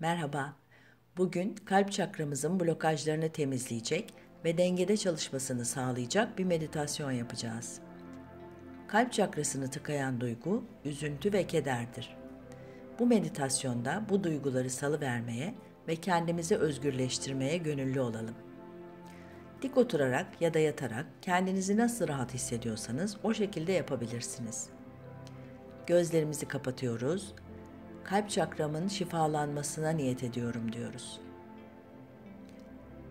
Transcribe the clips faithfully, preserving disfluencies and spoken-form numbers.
Merhaba, bugün kalp çakramızın blokajlarını temizleyecek ve dengede çalışmasını sağlayacak bir meditasyon yapacağız. Kalp çakrasını tıkayan duygu, üzüntü ve kederdir. Bu meditasyonda bu duyguları salıvermeye ve kendimizi özgürleştirmeye gönüllü olalım. Dik oturarak ya da yatarak kendinizi nasıl rahat hissediyorsanız o şekilde yapabilirsiniz. Gözlerimizi kapatıyoruz. Kalp çakramın şifalanmasına niyet ediyorum diyoruz.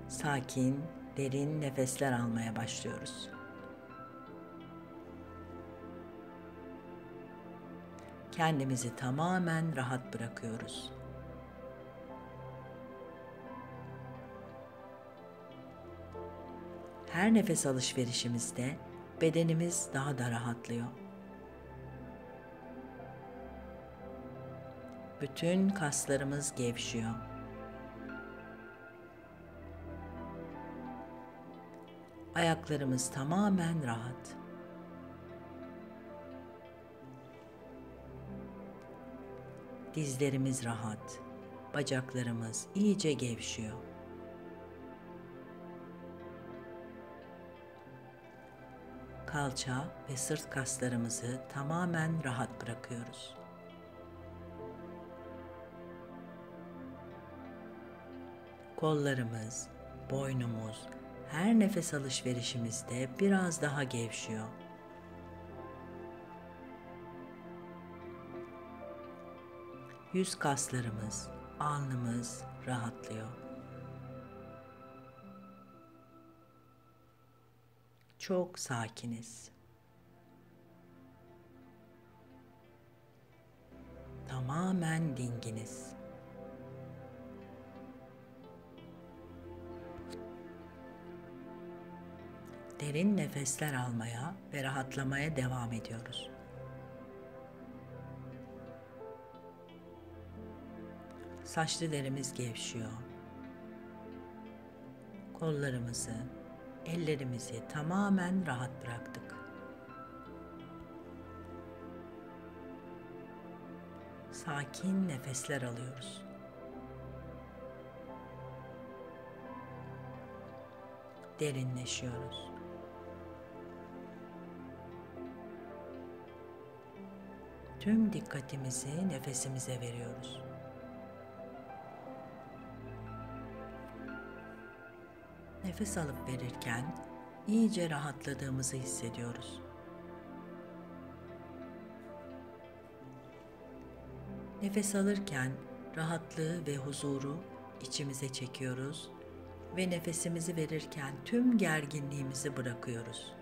Sakin, derin nefesler almaya başlıyoruz. Kendimizi tamamen rahat bırakıyoruz. Her nefes alışverişimizde bedenimiz daha da rahatlıyor. Bütün kaslarımız gevşiyor. Ayaklarımız tamamen rahat. Dizlerimiz rahat. Bacaklarımız iyice gevşiyor. Kalça ve sırt kaslarımızı tamamen rahat bırakıyoruz. Kollarımız, boynumuz her nefes alışverişimizde biraz daha gevşiyor. Yüz kaslarımız, alnımız rahatlıyor. Çok sakiniz. Tamamen dinginiz. Derin nefesler almaya ve rahatlamaya devam ediyoruz. Saç tellerimiz gevşiyor. Kollarımızı, ellerimizi tamamen rahat bıraktık. Sakin nefesler alıyoruz. Derinleşiyoruz. Tüm dikkatimizi nefesimize veriyoruz. Nefes alıp verirken iyice rahatladığımızı hissediyoruz. Nefes alırken rahatlığı ve huzuru içimize çekiyoruz ve nefesimizi verirken tüm gerginliğimizi bırakıyoruz.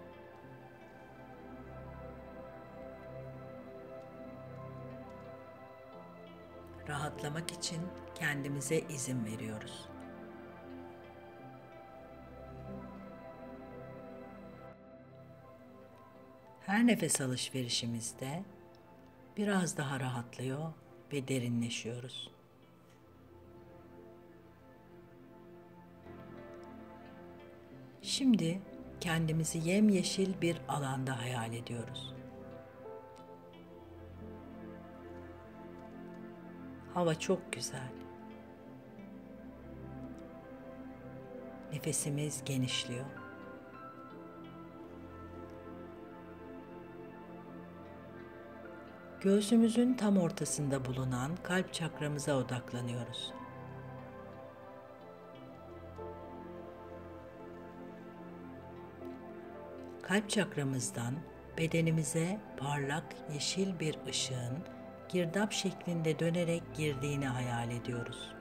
Rahatlamak için kendimize izin veriyoruz. Her nefes alışverişimizde biraz daha rahatlıyor ve derinleşiyoruz. Şimdi kendimizi yemyeşil bir alanda hayal ediyoruz. Hava çok güzel. Nefesimiz genişliyor. Göğsümüzün tam ortasında bulunan kalp çakramıza odaklanıyoruz. Kalp çakramızdan bedenimize parlak yeşil bir ışığın girdap şeklinde dönerek girdiğini hayal ediyoruz.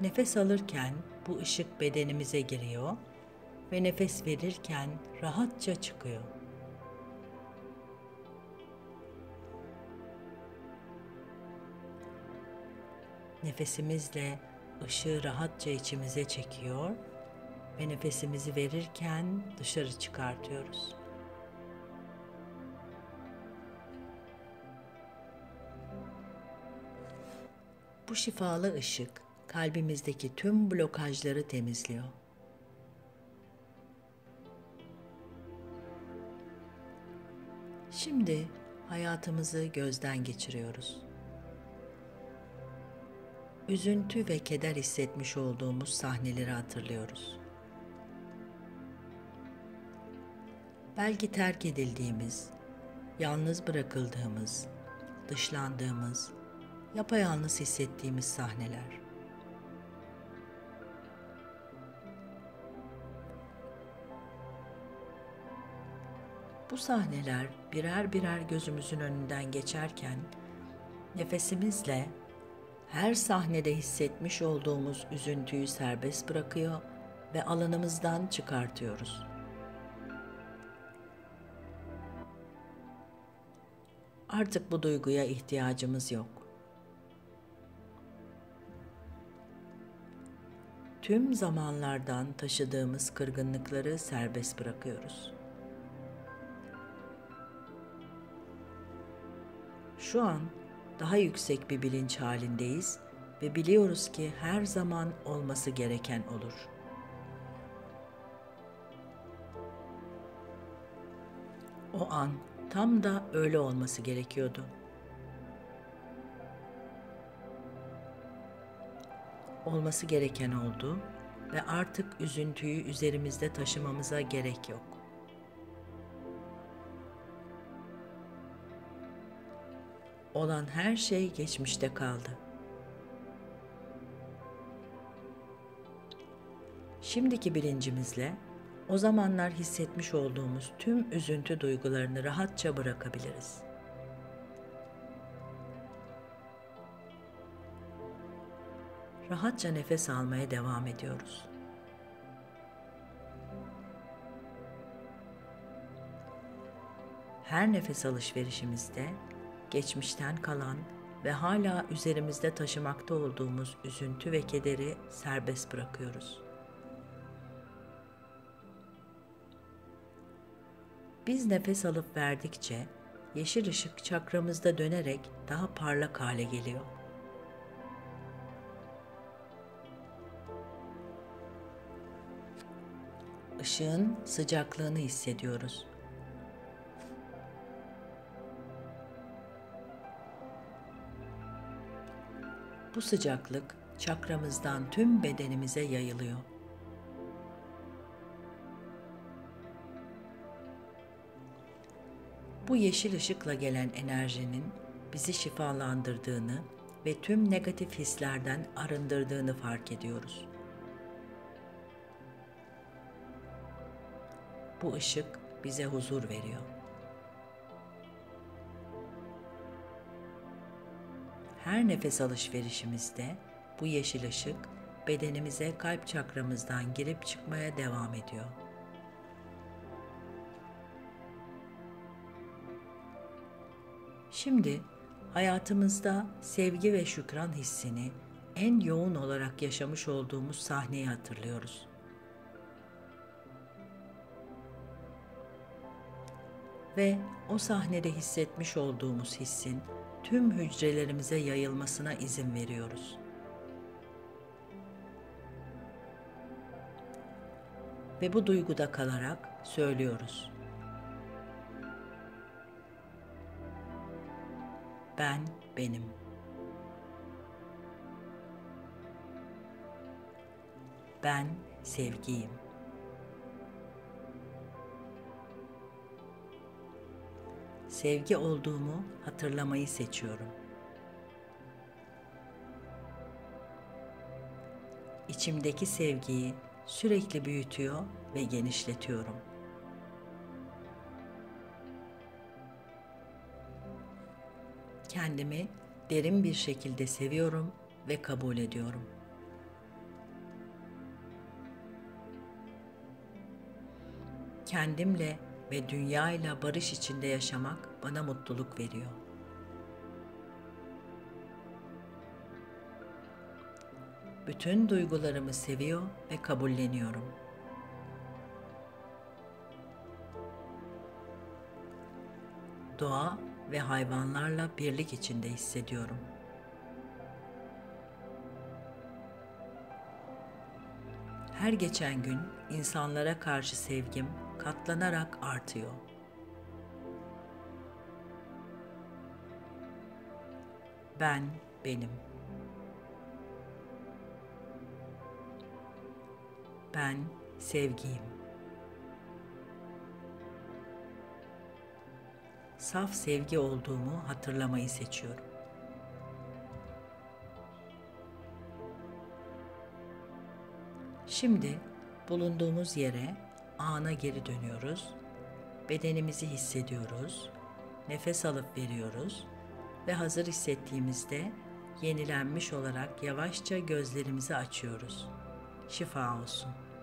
Nefes alırken bu ışık bedenimize giriyor ve nefes verirken rahatça çıkıyor. Nefesimizle ışığı rahatça içimize çekiyor ve nefesimizi verirken dışarı çıkartıyoruz. Bu şifalı ışık kalbimizdeki tüm blokajları temizliyor. Şimdi hayatımızı gözden geçiriyoruz. Üzüntü ve keder hissetmiş olduğumuz sahneleri hatırlıyoruz. Belki terk edildiğimiz, yalnız bırakıldığımız, dışlandığımız, yapayalnız hissettiğimiz sahneler. Bu sahneler birer birer gözümüzün önünden geçerken, nefesimizle her sahnede hissetmiş olduğumuz üzüntüyü serbest bırakıyor ve alanımızdan çıkartıyoruz. Artık bu duyguya ihtiyacımız yok. Tüm zamanlardan taşıdığımız kırgınlıkları serbest bırakıyoruz. Şu an daha yüksek bir bilinç halindeyiz ve biliyoruz ki her zaman olması gereken olur. O an tam da öyle olması gerekiyordu. Olması gereken oldu ve artık üzüntüyü üzerimizde taşımamıza gerek yok. Olan her şey geçmişte kaldı. Şimdiki bilincimizle o zamanlar hissetmiş olduğumuz tüm üzüntü duygularını rahatça bırakabiliriz. Rahatça nefes almaya devam ediyoruz. Her nefes alışverişimizde geçmişten kalan ve hala üzerimizde taşımakta olduğumuz üzüntü ve kederi serbest bırakıyoruz. Biz nefes alıp verdikçe yeşil ışık çakramızda dönerek daha parlak hale geliyor. Işığın sıcaklığını hissediyoruz. Bu sıcaklık çakramızdan tüm bedenimize yayılıyor. Bu yeşil ışıkla gelen enerjinin bizi şifalandırdığını ve tüm negatif hislerden arındırdığını fark ediyoruz. Bu ışık bize huzur veriyor. Her nefes alışverişimizde bu yeşil ışık bedenimize kalp çakramızdan girip çıkmaya devam ediyor. Şimdi hayatımızda sevgi ve şükran hissini en yoğun olarak yaşamış olduğumuz sahneyi hatırlıyoruz. Ve o sahnede hissetmiş olduğumuz hissin tüm hücrelerimize yayılmasına izin veriyoruz. Ve bu duyguda kalarak söylüyoruz. Ben benim. Ben sevgiyim. Sevgi olduğumu hatırlamayı seçiyorum. İçimdeki sevgiyi sürekli büyütüyor ve genişletiyorum. Kendimi derin bir şekilde seviyorum ve kabul ediyorum. Kendimle ve dünyayla barış içinde yaşamak bana mutluluk veriyor. Bütün duygularımı seviyor ve kabulleniyorum. Doğa ve hayvanlarla birlik içinde hissediyorum. Her geçen gün insanlara karşı sevgim katlanarak artıyor. ben benim. Ben sevgiyim. Saf sevgi olduğumu hatırlamayı seçiyorum. Şimdi bulunduğumuz yere, ana geri dönüyoruz. Bedenimizi hissediyoruz. Nefes alıp veriyoruz ve hazır hissettiğimizde yenilenmiş olarak yavaşça gözlerimizi açıyoruz. Şifa olsun.